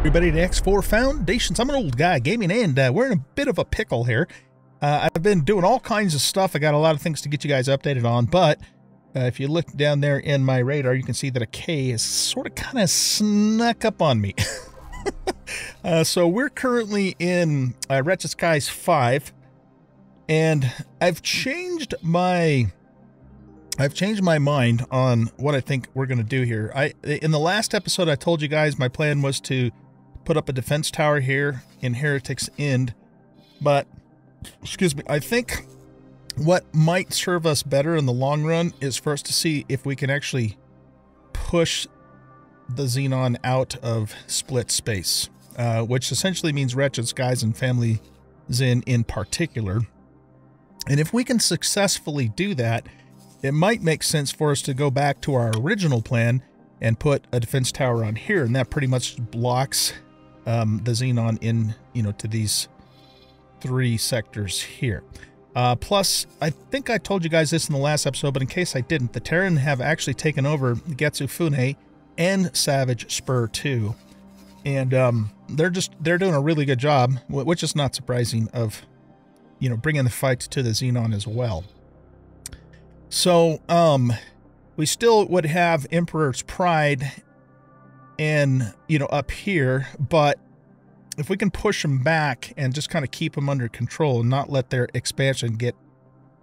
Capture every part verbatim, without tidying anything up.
Everybody to X four Foundations. I'm an old guy gaming, and uh, we're in a bit of a pickle here. Uh, I've been doing all kinds of stuff. I got a lot of things to get you guys updated on, but uh, if you look down there in my radar, you can see that a K has sort of kind of snuck up on me. uh, so we're currently in uh, Wretched Skies Five, and I've changed my I've changed my mind on what I think we're going to do here. I in the last episode, I told you guys my plan was to put up a defense tower here in Heretic's End, but excuse me, I think what might serve us better in the long run is for us to see if we can actually push the Xenon out of split space, uh, which essentially means Wretched Skies and Family Zen in particular. And if we can successfully do that, it might make sense for us to go back to our original plan and put a defense tower on here, and that pretty much blocks Um, the Xenon in, you know, to these three sectors here. Uh, plus, I think I told you guys this in the last episode, but in case I didn't, the Terran have actually taken over Getsu Fune and Savage Spur too, and um, they're just they're doing a really good job, which is not surprising, of, you know, bringing the fight to the Xenon as well. So um, we still would have Emperor's Pride and, you know, up here, but if we can push them back and just kind of keep them under control and not let their expansion get,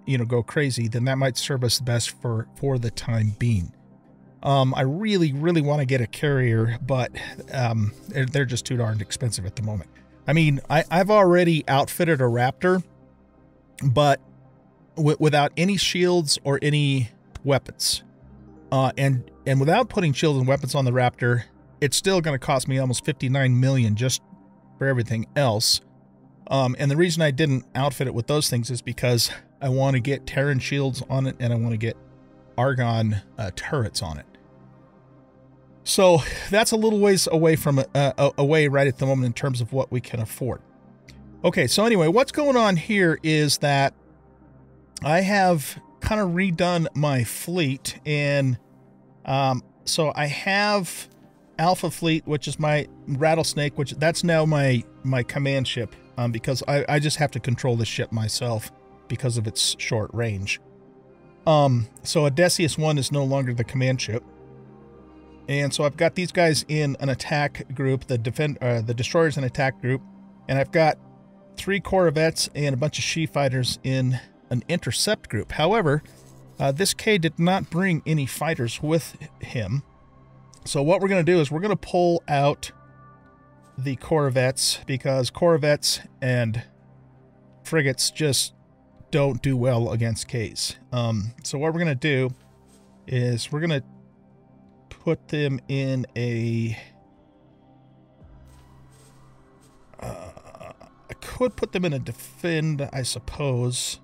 you know, go crazy, then that might serve us best for for the time being. Um, I really, really want to get a carrier, but um, they're, they're just too darned expensive at the moment. I mean, I, I've already outfitted a Raptor, but w without any shields or any weapons, uh, and and without putting shields and weapons on the Raptor, it's still going to cost me almost fifty-nine million dollars just for everything else. Um, and the reason I didn't outfit it with those things is because I want to get Terran shields on it, and I want to get Argon uh, turrets on it. So that's a little ways away from uh, away right at the moment in terms of what we can afford. Okay, so anyway, what's going on here is that I have kind of redone my fleet, and um, so I have Alpha Fleet, which is my Rattlesnake, which that's now my my command ship, um, because I, I just have to control the ship myself because of its short range. Um, so Odysseus one is no longer the command ship, and so I've got these guys in an attack group, the defend uh, the destroyers in attack group, and I've got three Corvettes and a bunch of She-Fighters in an intercept group. However, uh, this K did not bring any fighters with him. So what we're going to do is we're going to pull out the Corvettes, because Corvettes and frigates just don't do well against Ks. Um, so what we're going to do is we're going to put them in a... Uh, I could put them in a defend, I suppose.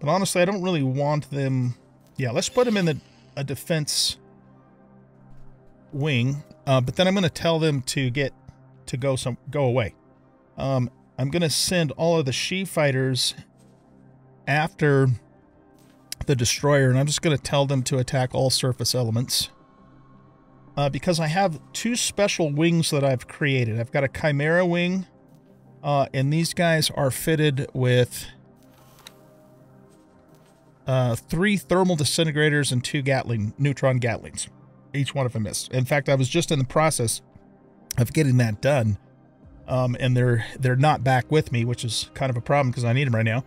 But honestly, I don't really want them... Yeah, let's put them in the, a defense wing, uh, but then I'm going to tell them to get to go some go away. Um, I'm going to send all of the She-Fighters after the destroyer, and I'm just going to tell them to attack all surface elements, uh, because I have two special wings that I've created. I've got a Chimera wing, uh, and these guys are fitted with uh, three thermal disintegrators and two gatling neutron gatlings. Each one of them missed. In fact, I was just in the process of getting that done, um, and they're they're not back with me, which is kind of a problem because I need them right now.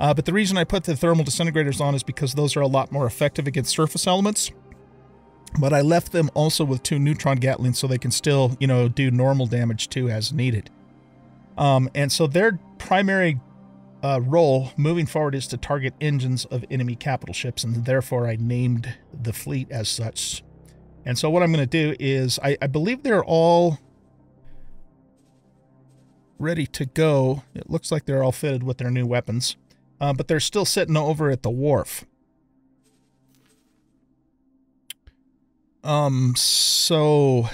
Uh, but the reason I put the thermal disintegrators on is because those are a lot more effective against surface elements. But I left them also with two neutron gatlings so they can still, you know, do normal damage too as needed. Um, and so their primary uh, role moving forward is to target engines of enemy capital ships, and therefore I named the fleet as such. And so what I'm going to do is, I, I believe they're all ready to go. It looks like they're all fitted with their new weapons, uh, but they're still sitting over at the wharf. Um, so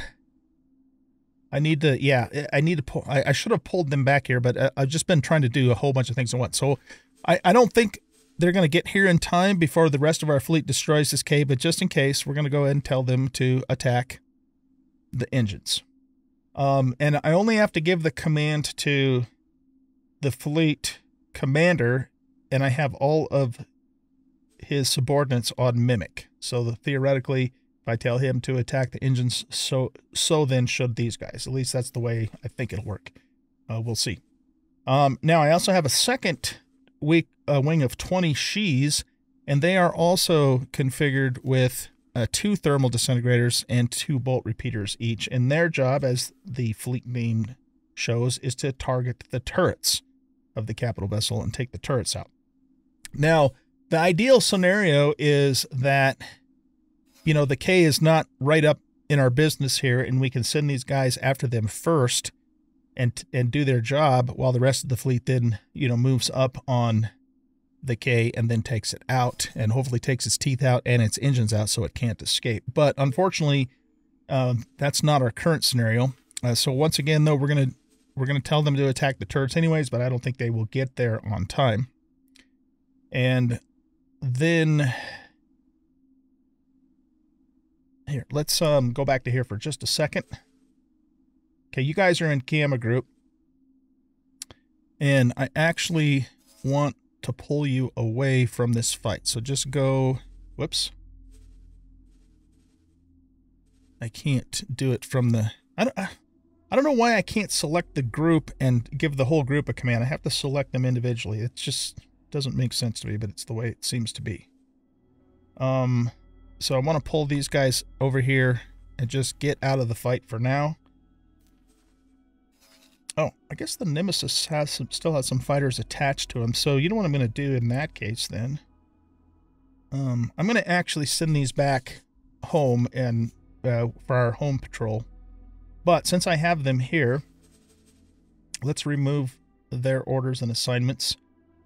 I need to, yeah, I need to pull, I, I should have pulled them back here, but I, I've just been trying to do a whole bunch of things at once. So I, I don't think they're going to get here in time before the rest of our fleet destroys this K, but just in case, we're going to go ahead and tell them to attack the engines. Um, and I only have to give the command to the fleet commander, and I have all of his subordinates on mimic. So the, theoretically, if I tell him to attack the engines, so so then should these guys. At least that's the way I think it'll work. Uh, we'll see. Um, now, I also have a second week, uh, wing of twenty She's, and they are also configured with uh, two thermal disintegrators and two bolt repeaters each. And their job, as the fleet name shows, is to target the turrets of the capital vessel and take the turrets out. Now, the ideal scenario is that, you know, the K is not right up in our business here, and we can send these guys after them first and and do their job while the rest of the fleet then, you know, moves up on the K and then takes it out, and hopefully takes its teeth out and its engines out so it can't escape. But unfortunately, um, that's not our current scenario. Uh, so once again, though, we're going to we're going to tell them to attack the turrets anyways, but I don't think they will get there on time. And then here, let's um, go back to here for just a second. Okay, you guys are in Gamma Group, and I actually want to pull you away from this fight. So just go, whoops. I can't do it from the, I don't, I, I don't know why I can't select the group and give the whole group a command. I have to select them individually. It just doesn't make sense to me, but it's the way it seems to be. Um, so I want to pull these guys over here and just get out of the fight for now. Oh, I guess the Nemesis has some, still has some fighters attached to him. So you know what I'm going to do in that case then? Um, I'm going to actually send these back home and uh, for our home patrol. But since I have them here, let's remove their orders and assignments.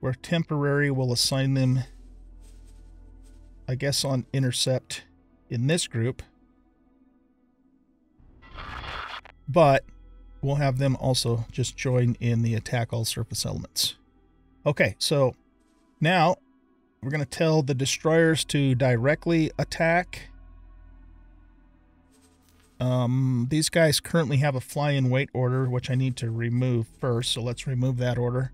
We're temporary. We'll assign them, I guess, on intercept in this group. But we'll have them also just join in the attack all surface elements. Okay, so now we're going to tell the destroyers to directly attack. Um, these guys currently have a fly-in wait order, which I need to remove first. So let's remove that order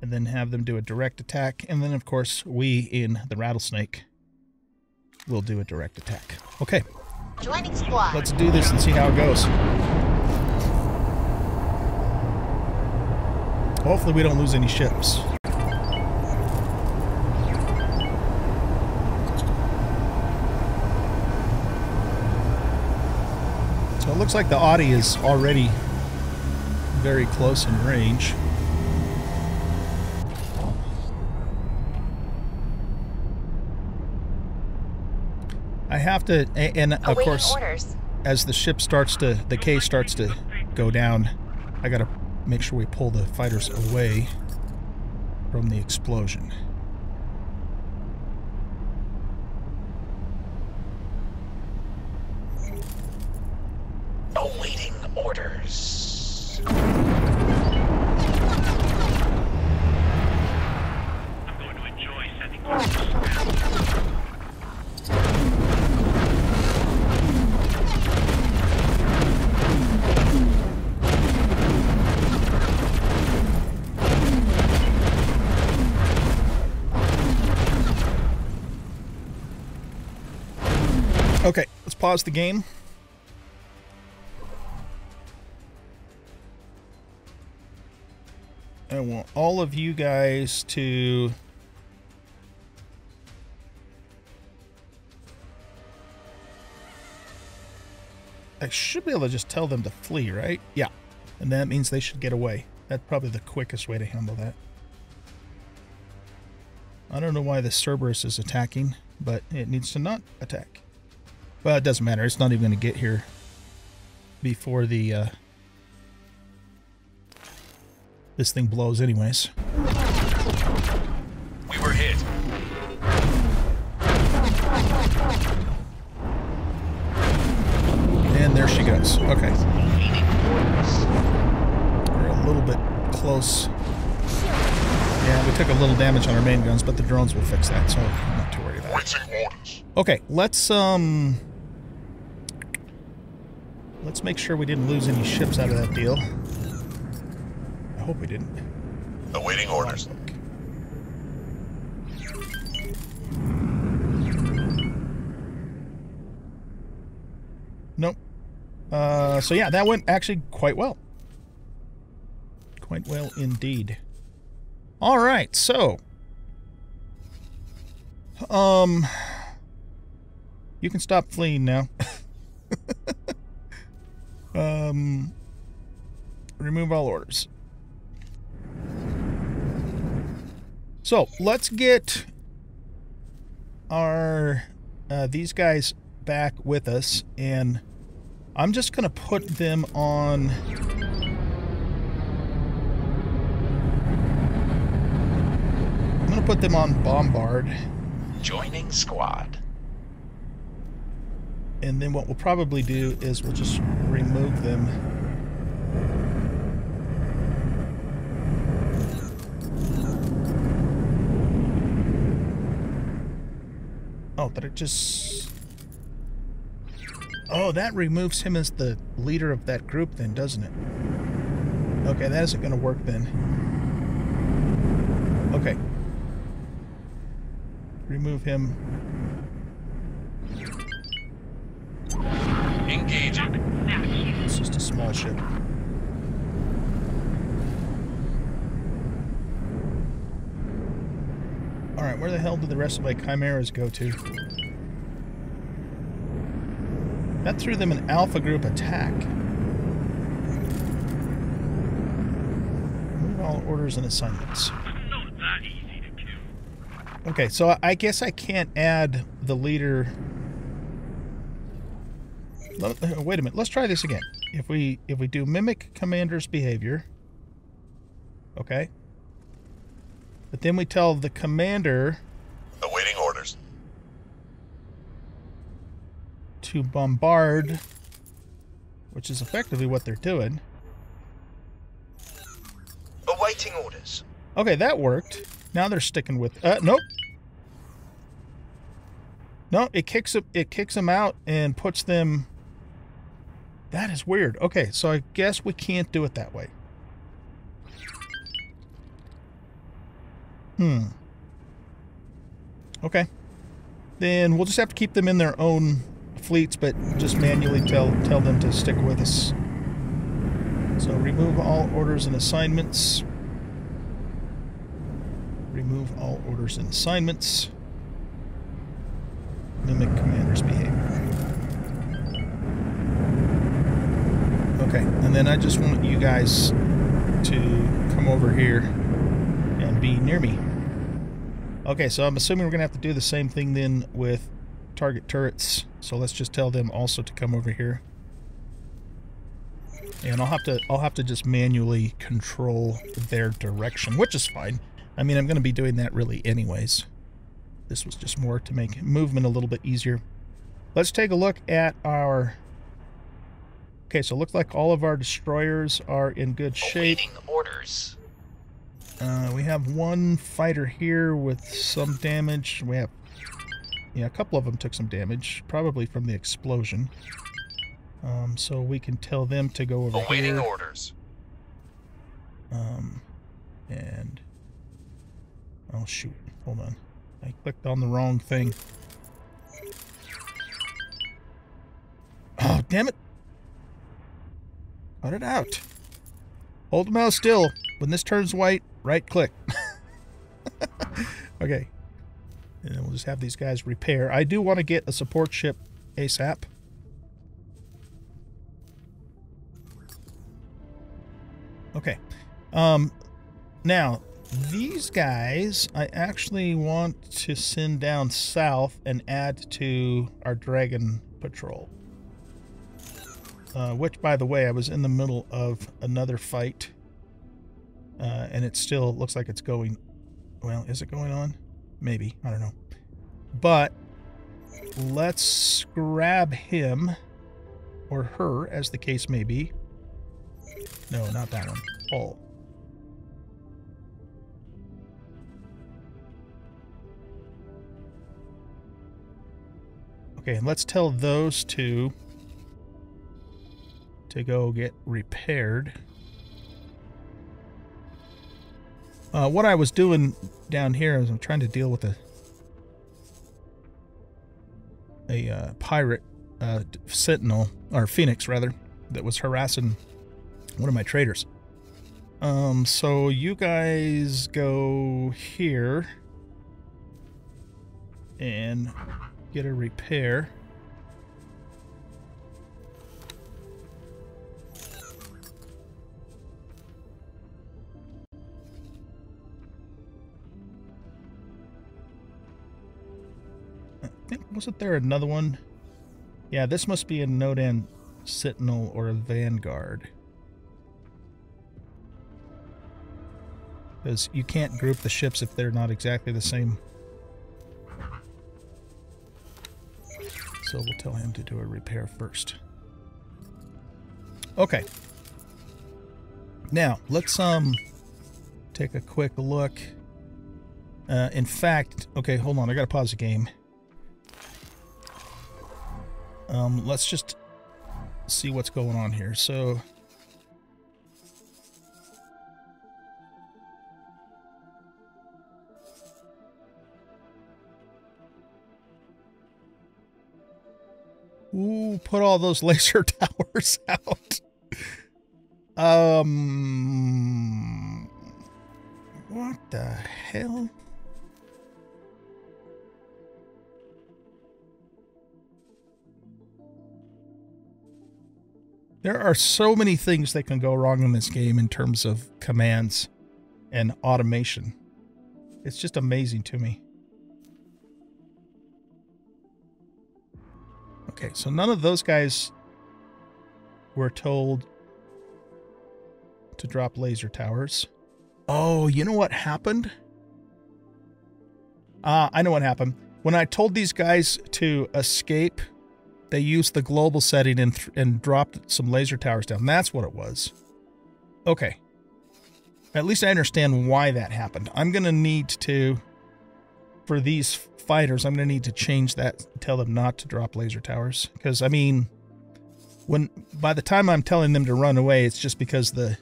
and then have them do a direct attack. And then, of course, we in the Rattlesnake will do a direct attack. Okay. Joining squad. Let's do this and see how it goes. Hopefully we don't lose any ships. So it looks like the Audi is already very close in range. I have to, and of Awaiting course, orders. As the ship starts to, the K starts to go down, I gotta make sure we pull the fighters away from the explosion. Awaiting orders. I'm going to enjoy sending orders. Okay, let's pause the game. I want all of you guys to I should be able to just tell them to flee, right? Yeah. And that means they should get away. That's probably the quickest way to handle that. I don't know why the Cerberus is attacking, but it needs to not attack. Well, it doesn't matter. It's not even going to get here before the uh, this thing blows anyways. We were hit. And there she goes. Okay. We're a little bit close. Yeah, we took a little damage on our main guns, but the drones will fix that, so I'm not too worried about it. Okay, let's... um. Let's make sure we didn't lose any ships out of that deal. I hope we didn't. Awaiting orders. Nope. Uh, so yeah, that went actually quite well. Quite well indeed. All right, so um, you can stop fleeing now. um, remove all orders. So let's get our uh, these guys back with us, and I'm just gonna put them on. I'm gonna put them on bombard. Joining squad. And then what we'll probably do is we'll just remove them. Oh, but it just... Oh, that removes him as the leader of that group then, doesn't it? Okay, that isn't going to work then. Okay. Remove him. Engage. It's just a small ship. Alright, where the hell did the rest of my chimeras go to? That threw them an alpha group attack. Move all orders and assignments. Not that easy to kill. Okay, so I guess I can't add the leader. Wait a minute. Let's try this again. If we if we do mimic commander's behavior, okay. But then we tell the commander. Awaiting orders. To bombard, which is effectively what they're doing. Awaiting orders. Okay, that worked. Now they're sticking with. Uh, nope. No, it kicks them. It kicks them out and puts them. That is weird. Okay, so I guess we can't do it that way. Hmm. Okay. Then we'll just have to keep them in their own fleets, but just manually tell tell them to stick with us. So remove all orders and assignments. Remove all orders and assignments. Mimic commander's behavior. Okay, and then I just want you guys to come over here and be near me. Okay, so I'm assuming we're gonna have to do the same thing then with target turrets, so let's just tell them also to come over here, and I'll have to I'll have to just manually control their direction, which is fine. I mean, I'm going to be doing that really anyways. This was just more to make movement a little bit easier. Let's take a look at our... Okay, so it looks like all of our destroyers are in good shape. Awaiting orders. Uh, we have one fighter here with some damage. We have... Yeah, a couple of them took some damage, probably from the explosion. Um, so we can tell them to go over Awaiting here. Awaiting orders. Um, and... Oh, shoot. Hold on. I clicked on the wrong thing. Oh, damn it! Cut it out. Hold the mouse still. When this turns white, right-click. Okay. And we'll just have these guys repair. I do want to get a support ship ASAP. Okay. Um, now, these guys, I actually want to send down south and add to our Dragon Patrol. Uh, which, by the way, I was in the middle of another fight. Uh, and it still looks like it's going... Well, is it going on? Maybe. I don't know. But let's grab him or her, as the case may be. No, not that one. All. Okay, and let's tell those two to go get repaired. Uh, what I was doing down here is I'm trying to deal with a a uh, pirate uh, Sentinel, or Phoenix rather, that was harassing one of my traders. Um, so you guys go here and get a repair. I think, wasn't there another one? Yeah, this must be a Nodan Sentinel or a Vanguard. Because you can't group the ships if they're not exactly the same. So we'll tell him to do a repair first. Okay. Now, let's um take a quick look. Uh, in fact, okay, hold on. I gotta pause the game. Um, let's just see what's going on here. So... Ooh, put all those laser towers out. um, what the hell? There are so many things that can go wrong in this game in terms of commands and automation. It's just amazing to me. Okay, so none of those guys were told to drop laser towers. Oh, you know what happened? Ah, I know what happened. When I told these guys to escape, they used the global setting and, th and dropped some laser towers down. That's what it was. Okay. At least I understand why that happened. I'm going to need to... For these fighters, I'm going to need to change that, tell them not to drop laser towers. Because, I mean, when by the time I'm telling them to run away, it's just because the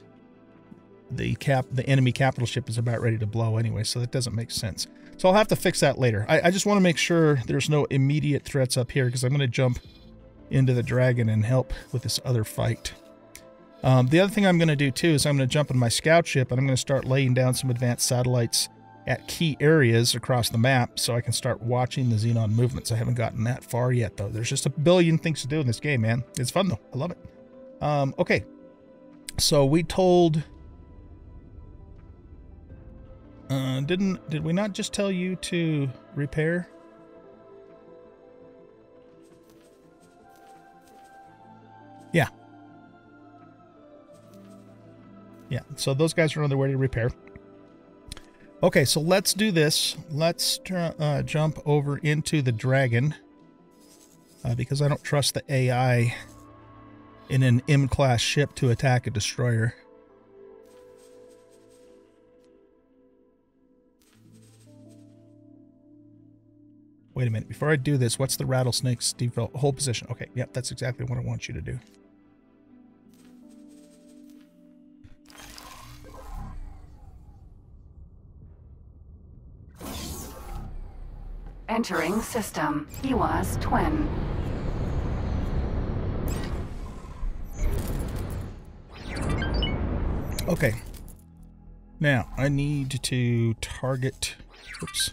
the cap the enemy capital ship is about ready to blow anyway, so that doesn't make sense. So I'll have to fix that later. I, I just want to make sure there's no immediate threats up here, because I'm going to jump into the dragon and help with this other fight. Um, the other thing I'm going to do, too, is I'm going to jump in my scout ship, and I'm going to start laying down some advanced satellites at key areas across the map, so I can start watching the Xenon movements. I haven't gotten that far yet, though. There's just a billion things to do in this game, man. It's fun, though. I love it. Um, okay. So we told... Uh, didn't... Did we not just tell you to repair? Yeah. Yeah, so those guys are on their way to repair. Okay, so let's do this. Let's uh, jump over into the dragon uh, because I don't trust the A I in an M class ship to attack a destroyer. Wait a minute. Before I do this, what's the rattlesnake's default hold position? Okay, yep, that's exactly what I want you to do. Entering system. E W A S twin. Okay. Now, I need to target... Oops.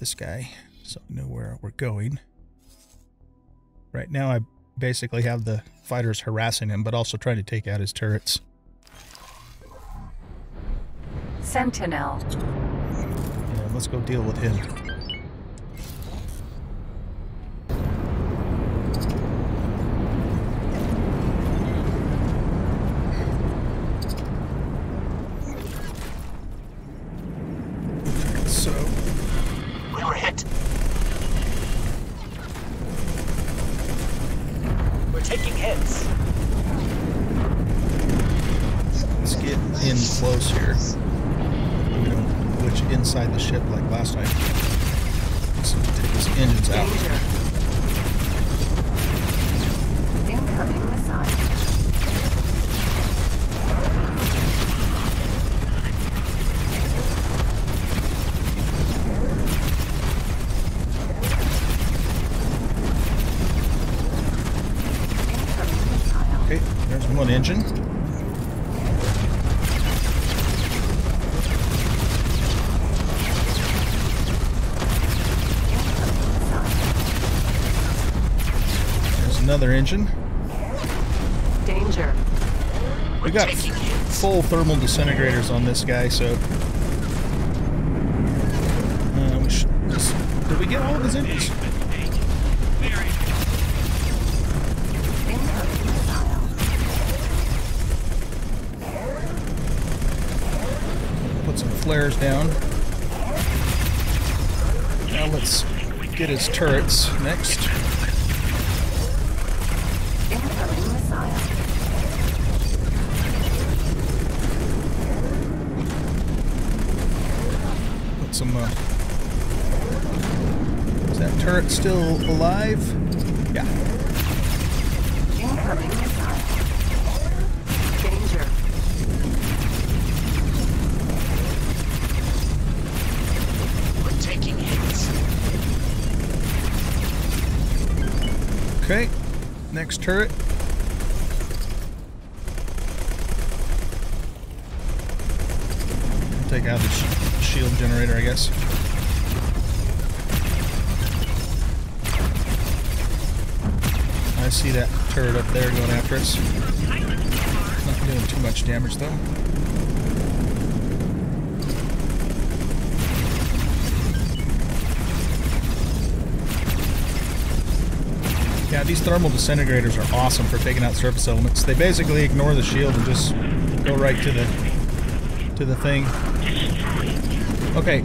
This guy. So I know where we're going. Right now, I basically have the fighters harassing him, but also trying to take out his turrets. Sentinel. Yeah, let's go deal with him. Incoming missile. one engine. There's another engine. Danger. We got full thermal disintegrators on this guy, so. Uh, we should, this, did we get all of his engines? Put some flares down. Now let's get his turrets next. Some, uh, is that turret still alive? Yeah. Incoming missile. Danger. We're taking hits. Okay. Next turret. Take out the ship. Shield generator, I guess. I see that turret up there going after us. It's not doing too much damage, though. Yeah, these thermal disintegrators are awesome for taking out surface elements. They basically ignore the shield and just go right to the to the thing. Okay,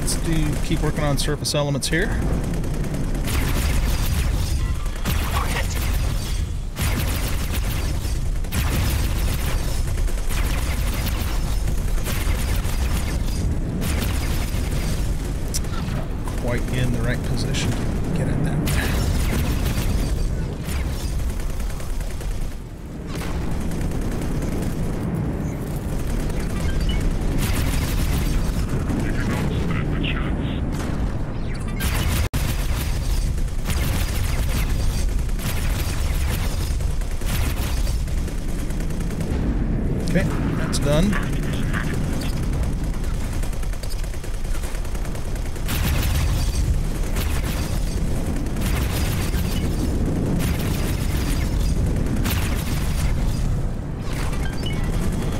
let's do keep working on surface elements here. Not quite in the right position to get at done.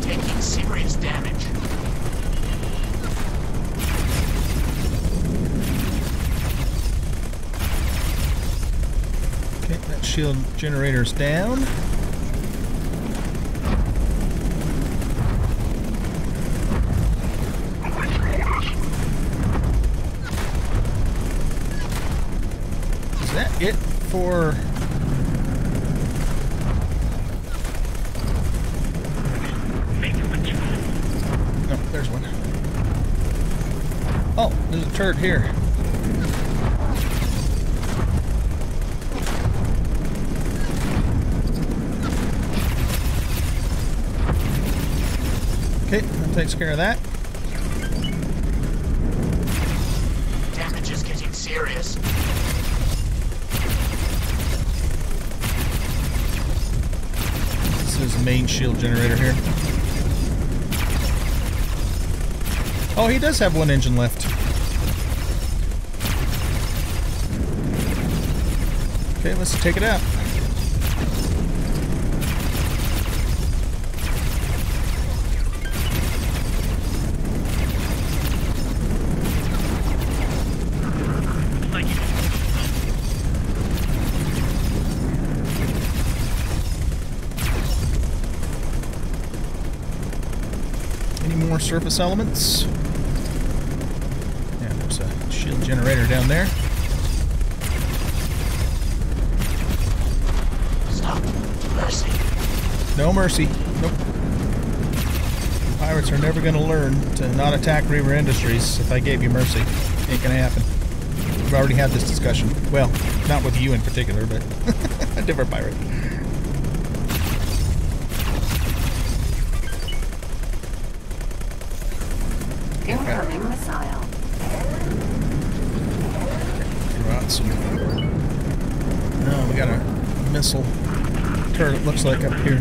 Taking serious damage. Okay, that shield generator's down. It for no, there's one. Oh, there's a turret here. Okay, that takes care of that. Damage is getting serious. This is the main shield generator here. Oh, he does have one engine left. Okay, let's take it out. Surface elements. Yeah, there's a shield generator down there. Stop. Mercy. No mercy. Nope. Pirates are never going to learn to not attack Reaver Industries. If I gave you mercy, ain't going to happen. We've already had this discussion. Well, not with you in particular, but a different pirate. Incoming missile. Throw out some. No, we got a missile. turret looks like up here.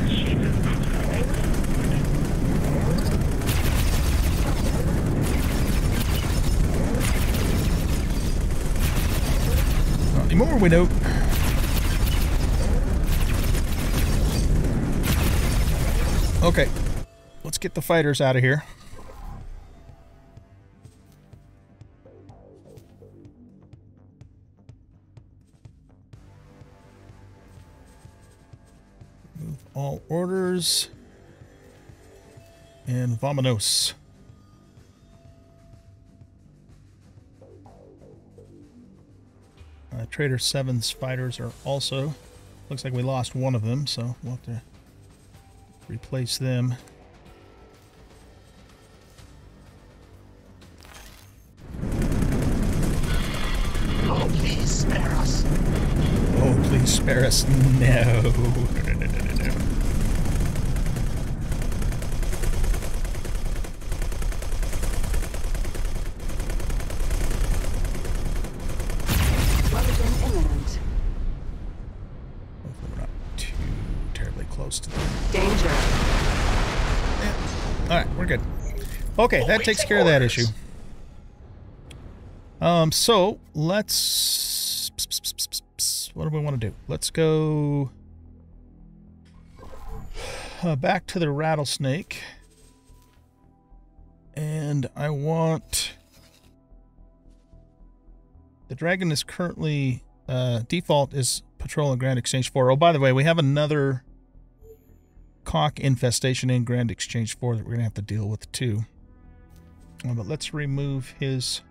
Not anymore, we don't. Okay, let's get the fighters out of here. All orders and vamonos. Uh, Trader Seven's fighters are also, looks like we lost one of them, so we'll have to replace them. Oh, please spare us. Oh, please spare us. No. Okay, that takes care of that issue. Um, so let's. What do we want to do? Let's go uh, back to the Rattlesnake, and I want the Dragon is currently uh, default is patrolling Grand Exchange Four. Oh, by the way, we have another Kha'ak infestation in Grand Exchange Four that we're gonna have to deal with too. But let's remove his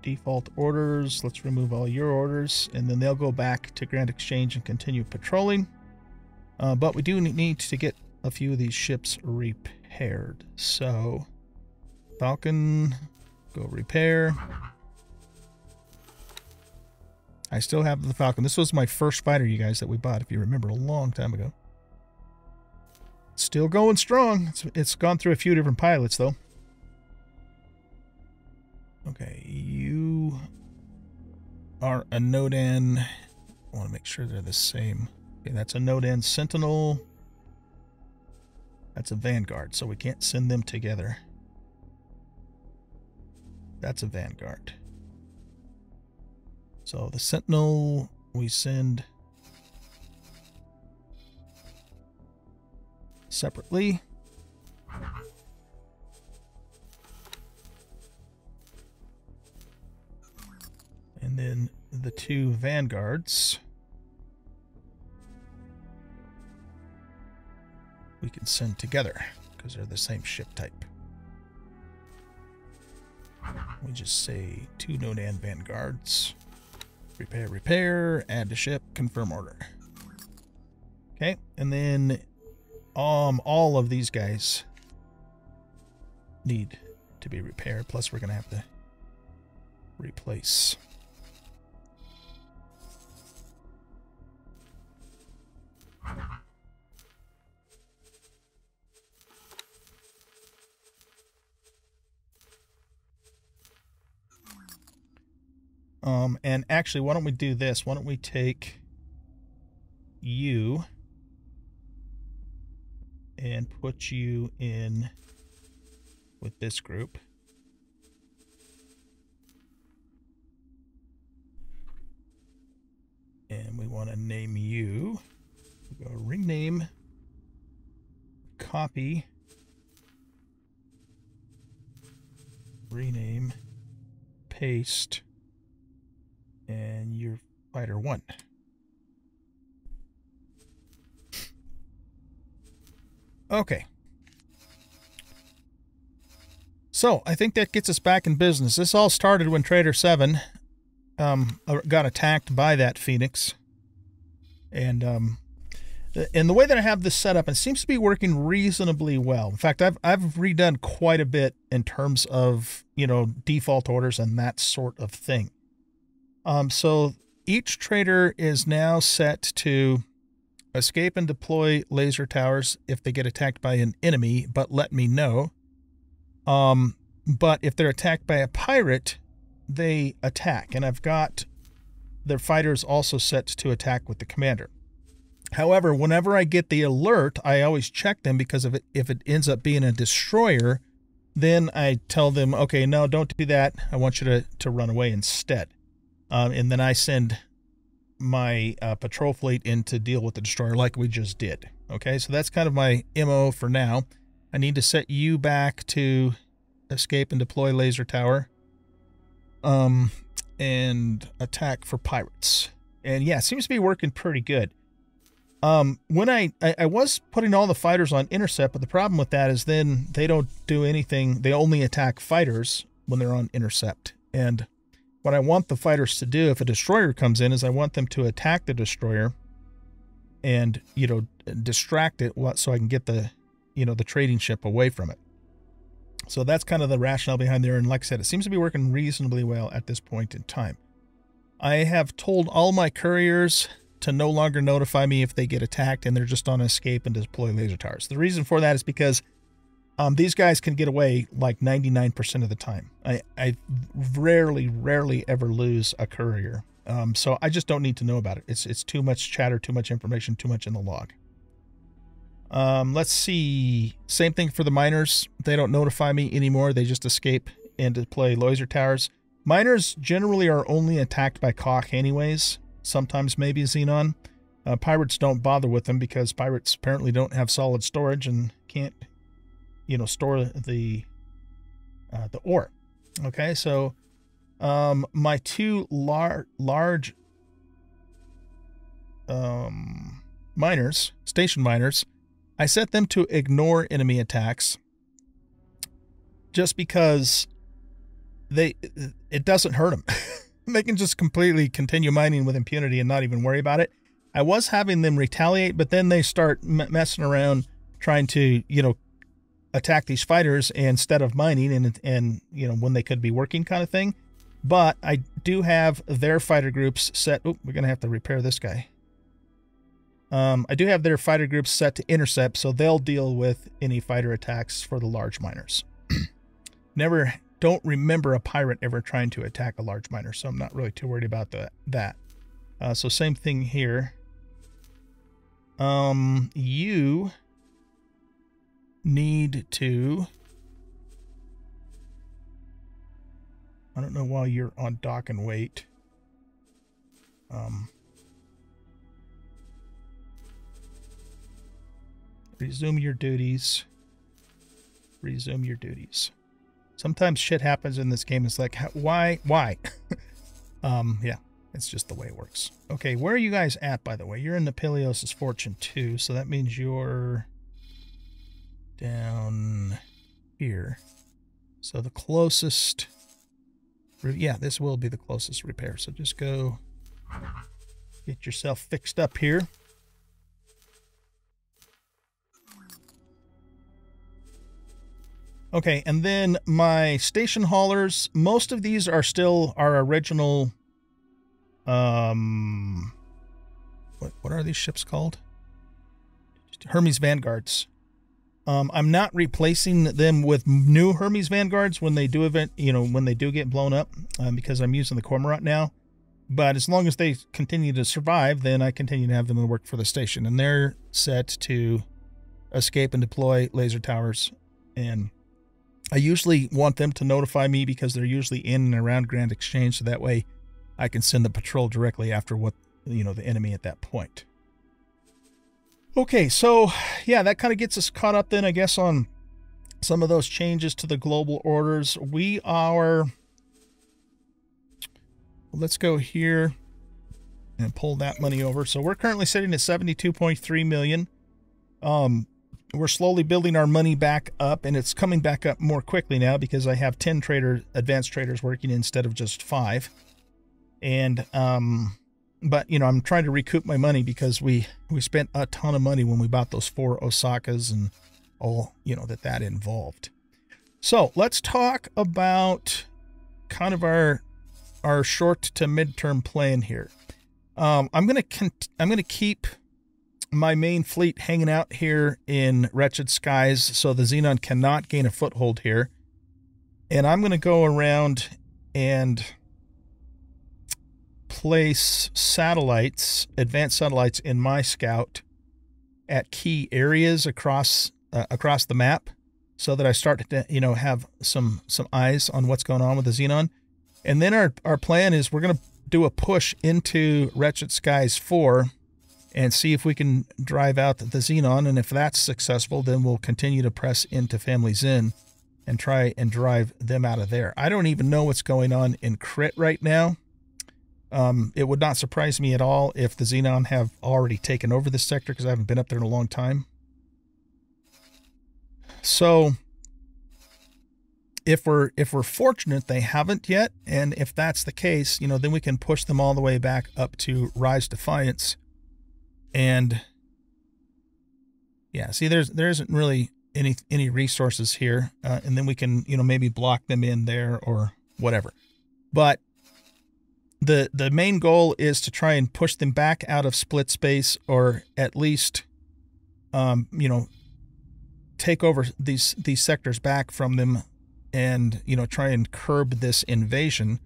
default orders. Let's remove all your orders, and then they'll go back to Grand Exchange and continue patrolling. Uh, but we do need to get a few of these ships repaired. So, Falcon, go repair. I still have the Falcon. This was my first fighter, you guys, that we bought, if you remember, a long time ago. Still going strong. It's, it's gone through a few different pilots, though. Okay, you are a Nodan. I want to make sure they're the same. Okay, that's a Nodan Sentinel. That's a Vanguard, so we can't send them together. That's a Vanguard. So the Sentinel, we send separately. And then the two Vanguards we can send together because they're the same ship type. We just say two Nodan Vanguards. Repair, repair, add to ship, confirm order. Okay, and then Um, all of these guys need to be repaired. Plus, we're going to have to replace. Um, and actually, why don't we do this? Why don't we take you and put you in with this group. And we want to name you. We'll go ring name, copy, rename, paste, and you're fighter one. Okay, so I think that gets us back in business. This all started when Trader Seven um, got attacked by that Phoenix, and um, and the way that I have this set up, it seems to be working reasonably well. In fact, I've I've redone quite a bit in terms of, you know, default orders and that sort of thing. Um, so each trader is now set to escape and deploy laser towers if they get attacked by an enemy, but let me know. Um, but if they're attacked by a pirate, they attack. And I've got their fighters also set to attack with the commander. However, whenever I get the alert, I always check them, because if it, if it ends up being a destroyer, then I tell them, okay, no, don't do that. I want you to, to run away instead. Um, and then I send my uh, patrol fleet in to deal with the destroyer like we just did. Okay, so that's kind of my M O for now. I need to set you back to escape and deploy laser tower. Um, and attack for pirates. And yeah, it seems to be working pretty good. Um, when I, I, I was putting all the fighters on intercept, but the problem with that is then they don't do anything. They only attack fighters when they're on intercept. And what I want the fighters to do if a destroyer comes in is I want them to attack the destroyer and, you know, distract it so I can get the, you know, the trading ship away from it. So that's kind of the rationale behind there. And like I said, it seems to be working reasonably well at this point in time. I have told all my couriers to no longer notify me if they get attacked and they're just on escape and deploy laser towers. The reason for that is because um, these guys can get away like ninety-nine percent of the time. I, I rarely, rarely ever lose a courier. Um, so I just don't need to know about it. It's, it's too much chatter, too much information, too much in the log. Um, let's see. Same thing for the miners. They don't notify me anymore. They just escape and deploy laser towers. Miners generally are only attacked by Kha'ak anyways. Sometimes maybe Xenon. Uh, pirates don't bother with them because pirates apparently don't have solid storage and can't, you know, store the uh, the ore. Okay, so um, my two lar large um, miners, station miners, I set them to ignore enemy attacks just because they it doesn't hurt them. They can just completely continue mining with impunity and not even worry about it. I was having them retaliate, but then they start m messing around trying to, you know, attack these fighters instead of mining and, and, you know, when they could be working kind of thing. But I do have their fighter groups set. Oh, we're going to have to repair this guy. Um, I do have their fighter groups set to intercept, so they'll deal with any fighter attacks for the large miners. Never... don't remember a pirate ever trying to attack a large miner, so I'm not really too worried about the, that. Uh, so same thing here. Um, you need to... I don't know why you're on dock and wait. Um, resume your duties. Resume your duties. Sometimes shit happens in this game. It's like, why? Why? um, yeah, it's just the way it works. Okay, where are you guys at, by the way? You're in the Pilios's Fortune too, so that means you're down here. So the closest... Yeah, this will be the closest repair. So just go get yourself fixed up here. Okay, and then my station haulers, most of these are still our original, um, what, what are these ships called? Hermes Vanguards. Um, I'm not replacing them with new Hermes Vanguards when they do event, you know, when they do get blown up, um, because I'm using the Cormorant now. But as long as they continue to survive, then I continue to have them work for the station. And they're set to escape and deploy laser towers, and I usually want them to notify me because they're usually in and around Grand Exchange, so that way I can send the patrol directly after what, you know, the enemy at that point. Okay, so yeah, that kind of gets us caught up then, I guess, on some of those changes to the global orders. We are... Let's go here and pull that money over. So we're currently sitting at seventy-two point three million. Um... We're slowly building our money back up, and it's coming back up more quickly now because I have ten trader, advanced traders working instead of just five. And, um, but you know, I'm trying to recoup my money because we, we spent a ton of money when we bought those four Osakas and all, you know, that that involved. So let's talk about kind of our, our short to midterm plan here. Um, I'm going to, I'm going to keep my main fleet hanging out here in Wretched Skies, so the Xenon cannot gain a foothold here. And I'm going to go around and place satellites, advanced satellites in my scout at key areas across uh, across the map, so that I start to, you know, have some some eyes on what's going on with the Xenon. And then our, our plan is we're going to do a push into Wretched Skies Four and see if we can drive out the Xenon. And if that's successful, then we'll continue to press into Family Zen and try and drive them out of there. I don't even know what's going on in Crit right now. Um, it would not surprise me at all if the Xenon have already taken over this sector, because I haven't been up there in a long time. So if we're, if we're fortunate, they haven't yet. And if that's the case, you know, then we can push them all the way back up to Rise Defiance. And yeah, see, there's, there isn't really any, any resources here. Uh, and then we can, you know, maybe block them in there or whatever. But the, the main goal is to try and push them back out of split space, or at least, um, you know, take over these, these sectors back from them and, you know, try and curb this invasion.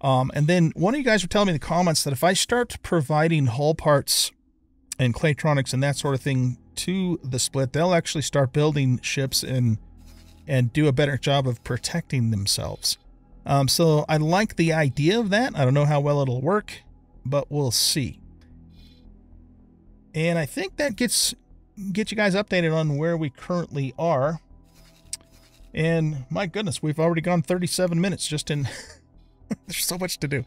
Um, and then one of you guys were telling me in the comments that if I start providing hull parts and claytronics and that sort of thing to the split, they'll actually start building ships and and do a better job of protecting themselves. Um, so I like the idea of that. I don't know how well it'll work, but we'll see. And I think that gets get you guys updated on where we currently are. And my goodness, we've already gone thirty-seven minutes just in... There's so much to do,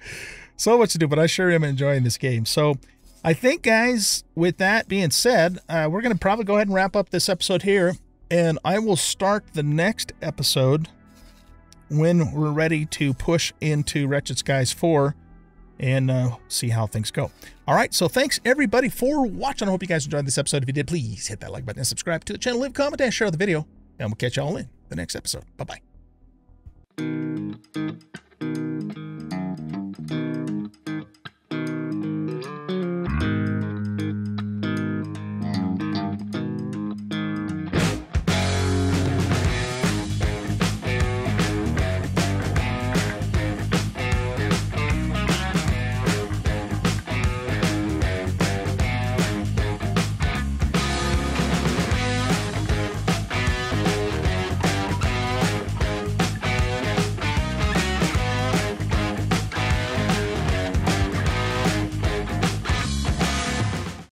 so much to do, but I sure am enjoying this game. So I think, guys, with that being said, uh, we're going to probably go ahead and wrap up this episode here, and I will start the next episode when we're ready to push into Wretched Skies four and uh, see how things go. All right, so thanks, everybody, for watching. I hope you guys enjoyed this episode. If you did, please hit that like button and subscribe to the channel, leave a comment, and share the video, and we'll catch you all in the next episode. Bye-bye.